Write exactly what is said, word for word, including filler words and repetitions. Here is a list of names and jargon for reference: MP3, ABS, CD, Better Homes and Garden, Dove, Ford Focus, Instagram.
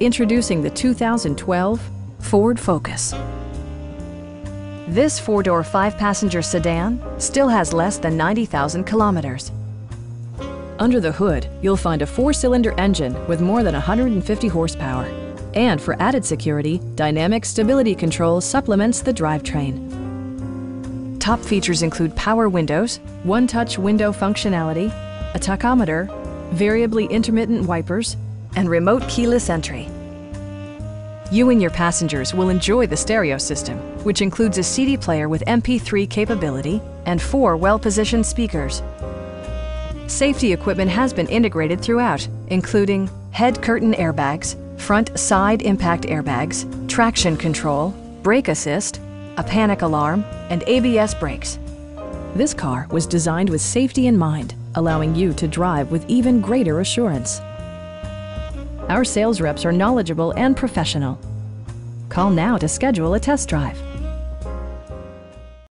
Introducing the two thousand twelve Ford Focus. This four-door, five-passenger sedan still has less than ninety thousand kilometers. Under the hood, you'll find a four-cylinder engine with more than one hundred fifty horsepower. And for added security, dynamic stability control supplements the drivetrain. Top features include power windows, one-touch window functionality, a tachometer, variably intermittent wipers, and remote keyless entry. You and your passengers will enjoy the stereo system, which includes a C D player with M P three capability and four well-positioned speakers. Safety equipment has been integrated throughout, including head curtain airbags, front side impact airbags, traction control, brake assist, a panic alarm, and A B S brakes. This car was designed with safety in mind, allowing you to drive with even greater assurance. Our sales reps are knowledgeable and professional. Call now to schedule a test drive.